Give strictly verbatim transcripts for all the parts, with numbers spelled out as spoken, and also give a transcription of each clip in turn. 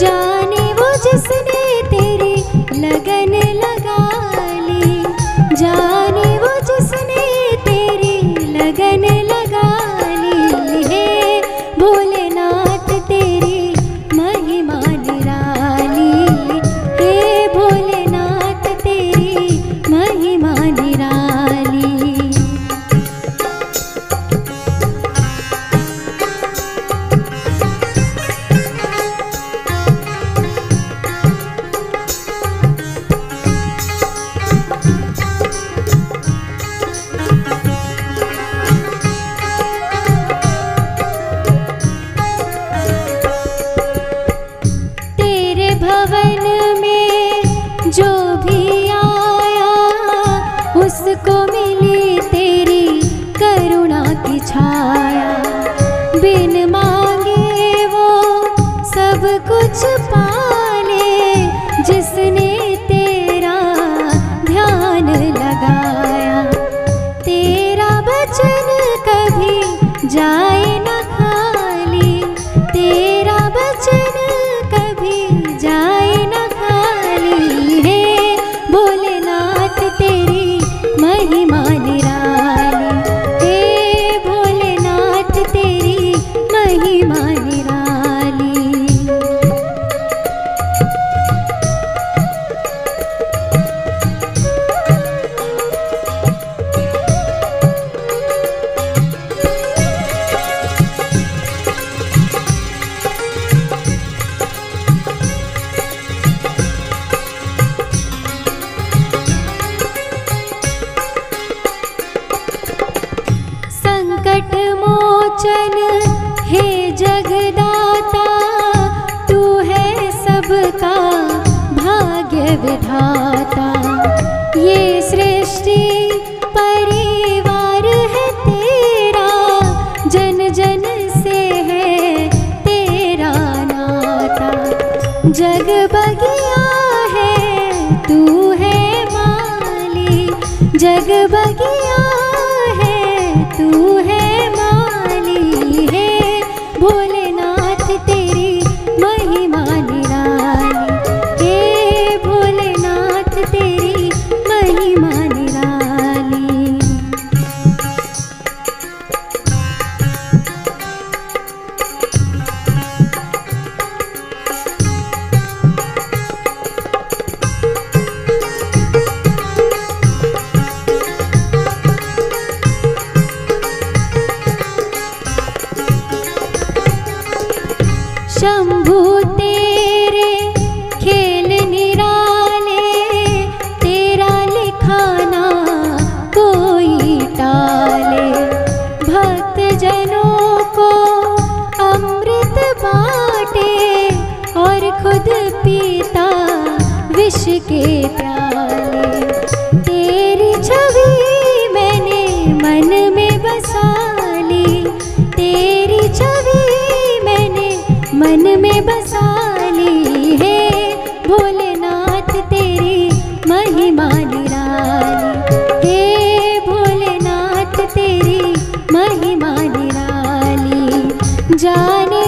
जाने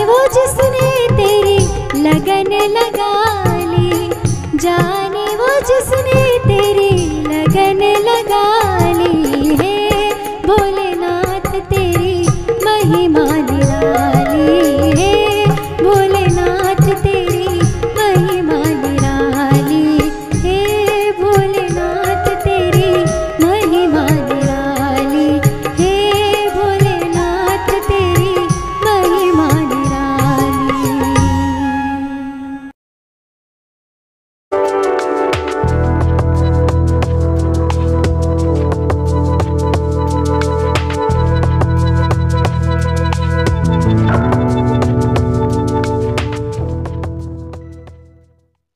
वो जिसने तेरी लगन लगा।